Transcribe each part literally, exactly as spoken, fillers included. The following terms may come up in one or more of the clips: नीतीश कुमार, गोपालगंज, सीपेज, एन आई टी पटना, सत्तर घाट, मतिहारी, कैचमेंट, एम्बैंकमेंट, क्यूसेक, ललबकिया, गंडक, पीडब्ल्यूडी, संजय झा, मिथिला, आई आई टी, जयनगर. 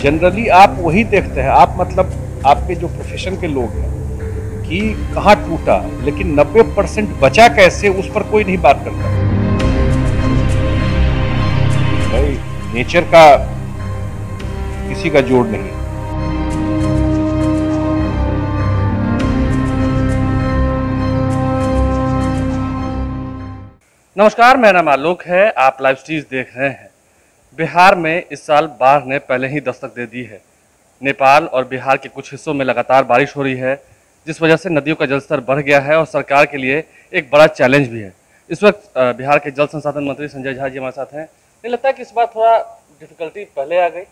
Generally आप वही देखते हैं, आप मतलब आपके जो प्रोफेशन के लोग हैं कि कहाँ टूटा, लेकिन नब्बे परसेंट बचा कैसे उस पर कोई नहीं बात करता। भाई नेचर का किसी का जोड़ नहीं। नमस्कार, मेरा नाम आलोक है, आप लाइव स्ट्रीम्स देख रहे हैं। बिहार में इस साल बाढ़ ने पहले ही दस्तक दे दी है। नेपाल और बिहार के कुछ हिस्सों में लगातार बारिश हो रही है, जिस वजह से नदियों का जलस्तर बढ़ गया है और सरकार के लिए एक बड़ा चैलेंज भी है। इस वक्त बिहार के जल संसाधन मंत्री संजय झा जी हमारे साथ हैं। मुझे लगता है कि इस बार थोड़ा डिफिकल्टी पहले आ गई।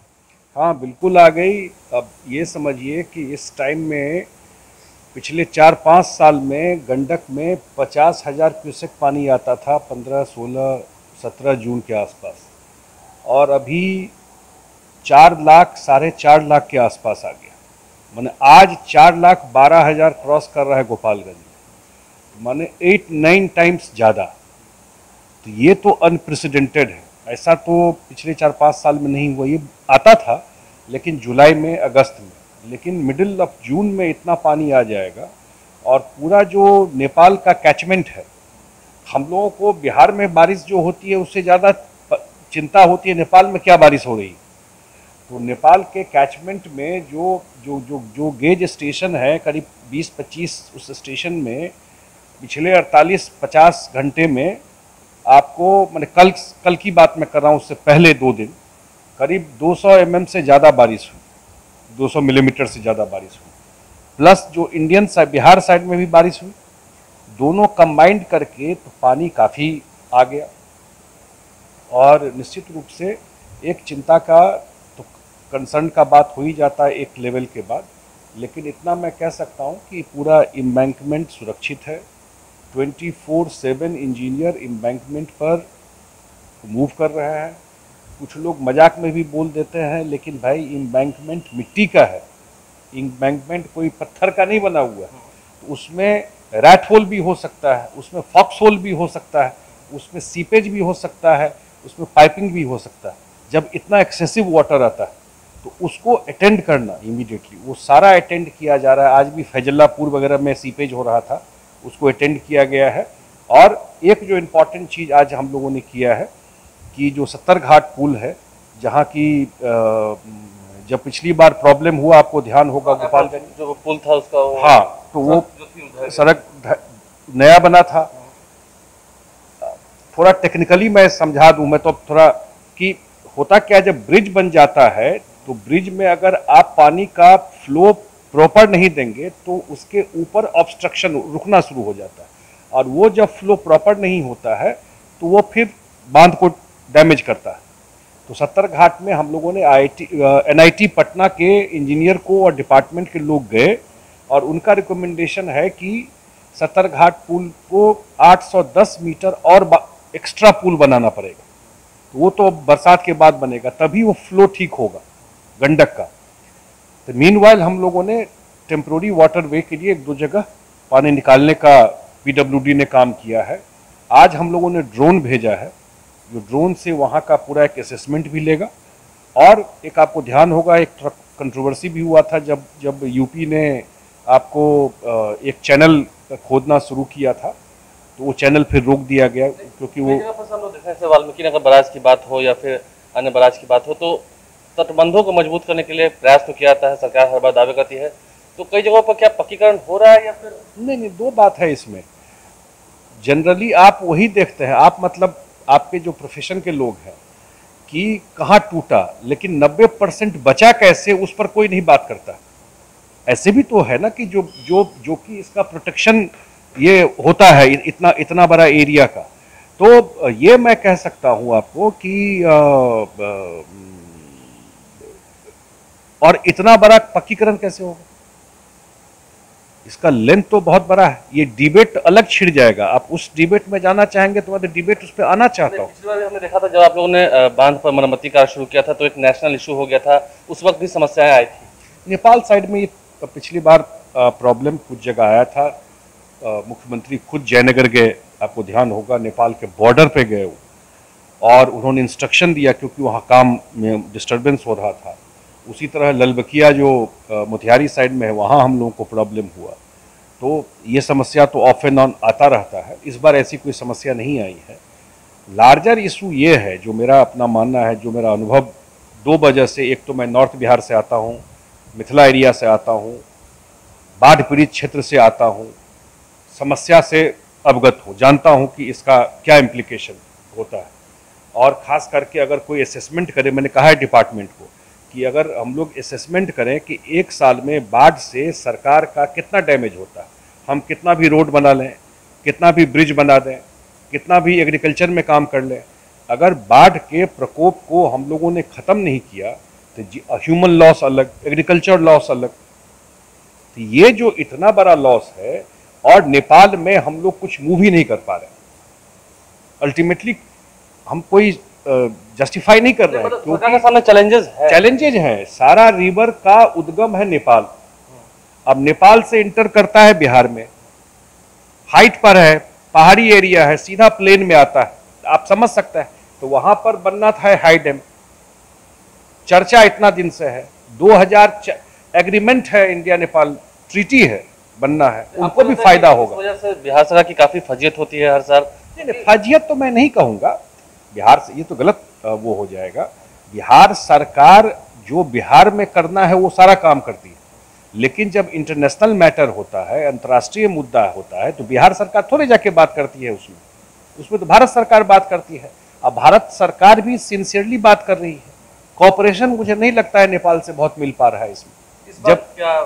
हाँ, बिल्कुल आ गई। अब ये समझिए कि इस टाइम में पिछले चार पाँच साल में गंडक में पचास हज़ार क्यूसेक पानी आता था पंद्रह सोलह सत्रह जून के आसपास, और अभी चार लाख साढ़े चार लाख के आसपास आ गया। मैंने आज चार लाख बारह हज़ार क्रॉस कर रहा है गोपालगंज, मैंने एट नाइन टाइम्स ज़्यादा। तो ये तो अनप्रेसिडेंटेड है, ऐसा तो पिछले चार पाँच साल में नहीं हुआ। ये आता था लेकिन जुलाई में, अगस्त में, लेकिन मिडिल ऑफ जून में इतना पानी आ जाएगा। और पूरा जो नेपाल का कैचमेंट है, हम लोगों को बिहार में बारिश जो होती है उससे ज़्यादा चिंता होती है नेपाल में क्या बारिश हो रही है। तो नेपाल के कैचमेंट में जो जो जो जो गेज स्टेशन है, करीब बीस पच्चीस उस स्टेशन में पिछले अड़तालीस पचास घंटे में आपको, मैंने कल कल की बात मैं कर रहा हूँ, उससे पहले दो दिन करीब दो सौ एम एम से ज़्यादा बारिश हुई, दो सौ मिलीमीटर से ज़्यादा बारिश हुई, प्लस जो इंडियन साइड बिहार साइड में भी बारिश हुई, दोनों कंबाइंड करके तो पानी काफ़ी आ गया। और निश्चित रूप से एक चिंता का तो कंसर्न का बात हो ही जाता है एक लेवल के बाद, लेकिन इतना मैं कह सकता हूँ कि पूरा एम्बैंकमेंट सुरक्षित है। Twenty four seven engineer एम्बैंकमेंट पर मूव कर रहे हैं। कुछ लोग मजाक में भी बोल देते हैं, लेकिन भाई एम्बैंकमेंट मिट्टी का है, एम्बैंकमेंट कोई पत्थर का नहीं बना हुआ है। तो उसमें रैट होल भी हो सकता है, उसमें फॉक्स होल भी हो सकता है, उसमें सीपेज भी हो सकता है, उसमें पाइपिंग भी हो सकता है। जब इतना एक्सेसिव वाटर आता है तो उसको अटेंड करना इमीडिएटली, वो सारा अटेंड किया जा रहा है। आज भी फैजल्लापुर वगैरह में सीपेज हो रहा था, उसको अटेंड किया गया है। और एक जो इम्पॉर्टेंट चीज़ आज हम लोगों ने किया है कि जो सत्तर घाट पुल है, जहाँ की जब पिछली बार प्रॉब्लम हुआ, आपको ध्यान होगा, गोपालगंज जो पुल था उसका, हाँ, तो वो सड़क नया बना था। थोड़ा टेक्निकली मैं समझा दूं मैं तो थोड़ा कि होता क्या, जब ब्रिज बन जाता है तो ब्रिज में अगर आप पानी का फ्लो प्रॉपर नहीं देंगे तो उसके ऊपर ऑब्स्ट्रक्शन रुकना शुरू हो जाता है, और वो जब फ्लो प्रॉपर नहीं होता है तो वो फिर बांध को डैमेज करता है। तो सत्तर घाट में हम लोगों ने आई आई टी एन आई टी पटना के इंजीनियर को और डिपार्टमेंट के लोग गए, और उनका रिकमेंडेशन है कि सत्तर घाट पुल को आठ सौ दस मीटर और एक्स्ट्रा पुल बनाना पड़ेगा। तो वो तो बरसात के बाद बनेगा, तभी वो फ्लो ठीक होगा गंडक का। तो मीनवाइल हम लोगों ने टेम्प्रोरी वाटर वे के लिए एक दो जगह पानी निकालने का पीडब्ल्यूडी ने काम किया है। आज हम लोगों ने ड्रोन भेजा है, जो ड्रोन से वहाँ का पूरा एक असेसमेंट भी लेगा। और एक आपको ध्यान होगा, एक थोड़ा कंट्रोवर्सी भी हुआ था जब जब यूपी ने आपको एक चैनल खोदना शुरू किया था, तो वो चैनल फिर रोक दिया गया, क्योंकि वो जैसे वाल्मीकि नगर बराज की बात हो या फिर अन्य बराज की बात हो, तो तटबंधों को मजबूत करने के लिए प्रयास तो किया जाता है, सरकार हर बार दावे करती है। तो कई जगहों पर क्या पक्कीकरण हो रहा है या फिर नहीं? नहीं, दो बात है इसमें। जनरली आप वही देखते हैं, आप मतलब आपके जो प्रोफेशन के लोग हैं कि कहाँ टूटा, लेकिन नब्बे परसेंट बचा कैसे उस पर कोई नहीं बात करता। ऐसे भी तो है ना कि जो जो जो कि इसका प्रोटेक्शन ये होता है इतना इतना बड़ा एरिया का। तो ये मैं कह सकता हूँ आपको कि आ, आ, और इतना बड़ा पक्कीकरण कैसे होगा, इसका लेंथ तो बहुत बड़ा है। ये डिबेट अलग छिड़ जाएगा, आप उस डिबेट में जाना चाहेंगे तो मैं डिबेट उस पर आना चाहता हूँ। पिछली बार हमने देखा था जब आप लोगों ने बांध पर मरम्मती कार्य शुरू किया था, तो एक नेशनल इशू हो गया था, उस वक्त भी समस्याएं आई थी। नेपाल साइड में ये पिछली बार प्रॉब्लम कुछ जगह आया था। मुख्यमंत्री खुद जयनगर गए, आपको ध्यान होगा, नेपाल के बॉर्डर पे गए और उन्होंने इंस्ट्रक्शन दिया, क्योंकि वहाँ काम में डिस्टर्बेंस हो रहा था। उसी तरह ललबकिया जो मतिहारी साइड में है वहाँ हम लोगों को प्रॉब्लम हुआ। तो ये समस्या तो ऑफ एंड ऑन आता रहता है, इस बार ऐसी कोई समस्या नहीं आई है। लार्जर इशू ये है, जो मेरा अपना मानना है, जो मेरा अनुभव दो वजह से, एक तो मैं नॉर्थ बिहार से आता हूँ, मिथिला एरिया से आता हूँ, बाढ़ पीड़ित क्षेत्र से आता हूँ, समस्या से अवगत हूँ, जानता हूँ कि इसका क्या इम्प्लीकेशन होता है। और ख़ास करके अगर कोई असेसमेंट करे, मैंने कहा है डिपार्टमेंट को कि अगर हम लोग असेसमेंट करें कि एक साल में बाढ़ से सरकार का कितना डैमेज होता है, हम कितना भी रोड बना लें, कितना भी ब्रिज बना दें, कितना भी एग्रीकल्चर में काम कर लें, अगर बाढ़ के प्रकोप को हम लोगों ने ख़त्म नहीं किया तो ह्यूमन लॉस अलग, एग्रीकल्चर लॉस अलग। तो ये जो इतना बड़ा लॉस है, और नेपाल में हम लोग कुछ मूव ही नहीं कर पा रहे, अल्टीमेटली हम कोई जस्टिफाई नहीं कर रहे हैं, क्योंकि सामने चैलेंजेस हैं। चैलेंजेज हैं, सारा रिवर का उद्गम है नेपाल। अब नेपाल से इंटर करता है बिहार में, हाइट पर है, पहाड़ी एरिया है, सीधा प्लेन में आता है, आप समझ सकते हैं। तो वहाँ पर बनना था हाई डैम, चर्चा इतना दिन से है, दो हज़ार एग्रीमेंट है, इंडिया नेपाल ट्रीटी है, बनना है, उनको भी फायदा होगा। वजह से बिहार सरकार की काफ़ी फजीयत होती है हर साल। नहीं नहीं, फजीयत तो मैं नहीं कहूँगा बिहार से, ये तो गलत वो हो जाएगा। बिहार सरकार जो बिहार में करना है वो सारा काम करती है, लेकिन जब इंटरनेशनल मैटर होता है, अंतर्राष्ट्रीय मुद्दा होता है, तो बिहार सरकार थोड़े जाके बात करती है उसमें, उसमें तो भारत सरकार बात करती है। अब भारत सरकार भी सिंसियरली बात कर रही है, कॉपरेशन मुझे नहीं लगता है नेपाल से बहुत मिल पा रहा है इसमें। इस जब क्या आ,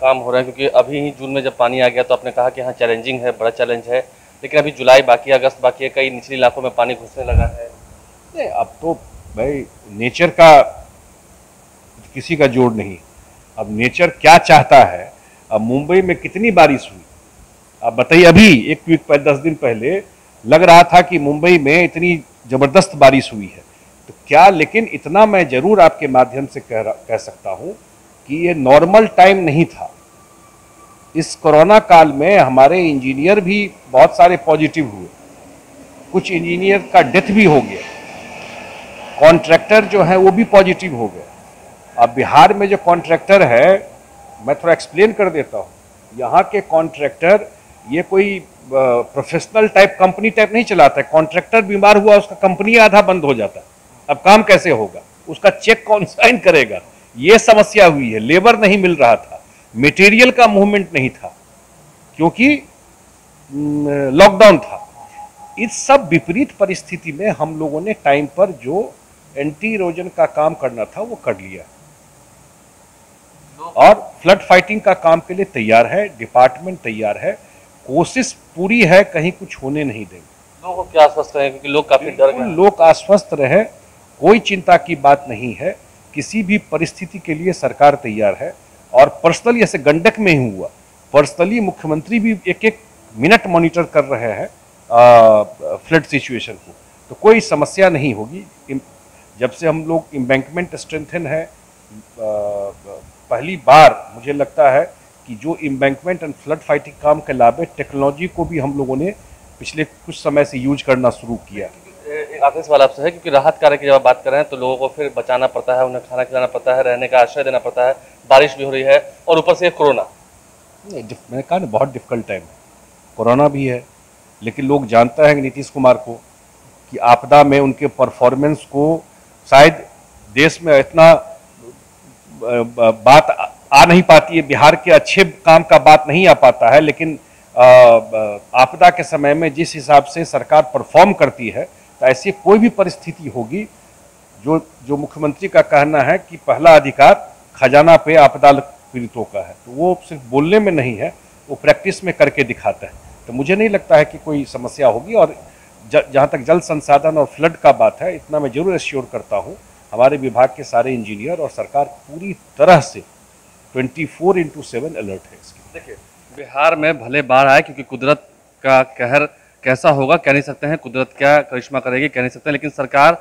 काम हो रहा है, क्योंकि अभी ही जून में जब पानी आ गया तो आपने कहा कि हाँ चैलेंजिंग है, बड़ा चैलेंज है, लेकिन अभी जुलाई बाकी है, अगस्त बाकी है, कई निचले इलाकों में पानी घुसने लगा है। नहीं, अब तो भाई नेचर का किसी का जोड़ नहीं, अब नेचर क्या चाहता है। अब मुंबई में कितनी बारिश हुई आप बताइए, अभी एक वीक पर दस दिन पहले लग रहा था कि मुंबई में इतनी ज़बरदस्त बारिश हुई है तो क्या, लेकिन इतना मैं ज़रूर आपके माध्यम से कह कह सकता हूँ कि ये नॉर्मल टाइम नहीं था। इस कोरोना काल में हमारे इंजीनियर भी बहुत सारे पॉजिटिव हुए, कुछ इंजीनियर का डेथ भी हो गया, कॉन्ट्रैक्टर जो है वो भी पॉजिटिव हो गए। अब बिहार में जो कॉन्ट्रैक्टर है, मैं थोड़ा एक्सप्लेन कर देता हूँ, यहाँ के कॉन्ट्रैक्टर ये कोई प्रोफेशनल टाइप कंपनी टाइप नहीं चलाता है, कॉन्ट्रैक्टर बीमार हुआ उसका कंपनी आधा बंद हो जाता है, अब काम कैसे होगा, उसका चेक कौन साइन करेगा, ये समस्या हुई है। लेबर नहीं मिल रहा था, मटेरियल का मूवमेंट नहीं था क्योंकि लॉकडाउन था। इस सब विपरीत परिस्थिति में हम लोगों ने टाइम पर जो एंटी इरोजन का काम करना था वो कर लिया और फ्लड फाइटिंग का काम के लिए तैयार है, डिपार्टमेंट तैयार है, कोशिश पूरी है, कहीं कुछ होने नहीं देंगे। लोगों को क्या आश्वस्त रहे, क्योंकि लोग काफी डर गए। लोग आश्वस्त रहे, कोई चिंता की बात नहीं है, किसी भी परिस्थिति के लिए सरकार तैयार है। और पर्सनली ऐसे गंडक में ही हुआ, पर्सनली मुख्यमंत्री भी एक एक मिनट मॉनिटर कर रहे हैं फ्लड सिचुएशन को, तो कोई समस्या नहीं होगी। जब से हम लोग एम्बैंकमेंट स्ट्रेंथन है, पहली बार मुझे लगता है कि जो एम्बैंकमेंट एंड फ्लड फाइटिंग काम के लाभ है, टेक्नोलॉजी को भी हम लोगों ने पिछले कुछ समय से यूज करना शुरू किया। एक आखिरी सवाल आपसे है, क्योंकि राहत कार्य की जब आप बात कर रहे हैं तो लोगों को फिर बचाना पड़ता है, उन्हें खाना खिलाना पड़ता है, रहने का आश्रय देना पड़ता है, बारिश भी हो रही है और ऊपर से कोरोना। नहीं, मैंने कहा ना बहुत डिफिकल्ट टाइम है, कोरोना भी है, लेकिन लोग जानता है नीतीश कुमार को कि आपदा में उनके परफॉर्मेंस को शायद देश में इतना बात आ नहीं पाती है, बिहार के अच्छे काम का बात नहीं आ पाता है, लेकिन आपदा के समय में जिस हिसाब से सरकार परफॉर्म करती है तो ऐसी कोई भी परिस्थिति होगी। जो जो मुख्यमंत्री का कहना है कि पहला अधिकार खजाना पे आपदा पीड़ितों का है, तो वो सिर्फ बोलने में नहीं है, वो प्रैक्टिस में करके दिखाता है। तो मुझे नहीं लगता है कि कोई समस्या होगी। और जहाँ तक जल संसाधन और फ्लड का बात है, इतना मैं जरूर एश्योर करता हूँ, हमारे विभाग के सारे इंजीनियर और सरकार पूरी तरह से चौबीस इंटू सेवन अलर्ट है इसके। देखिए बिहार में भले बाढ़ आए, क्योंकि कुदरत का कहर कैसा होगा कह नहीं सकते हैं, कुदरत क्या करिश्मा करेगी कह नहीं सकते, लेकिन सरकार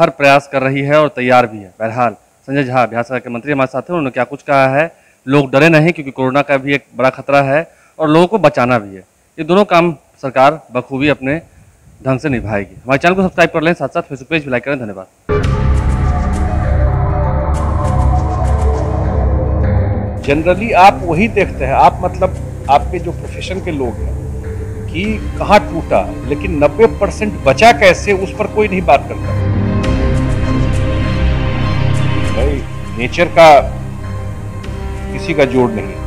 हर प्रयास कर रही है और तैयार भी है। बहरहाल संजय झा बिहार सरकार के मंत्री हमारे साथ हैं, उन्होंने क्या कुछ कहा है, लोग डरे नहीं क्योंकि कोरोना का भी एक बड़ा खतरा है और लोगों को बचाना भी है, ये दोनों काम सरकार बखूबी अपने ढंग से निभाएगी। हमारे चैनल को सब्सक्राइब कर लें, साथ साथ फेसबुक पेज भी लाइक करें। धन्यवाद। जनरली आप वही देखते हैं, आप मतलब आपके जो प्रोफेशन के लोग हैं कि कहाँ टूटा, लेकिन नब्बे परसेंट बचा कैसे उस पर कोई नहीं बात करता। भाई नेचर का किसी का जोड़ नहीं।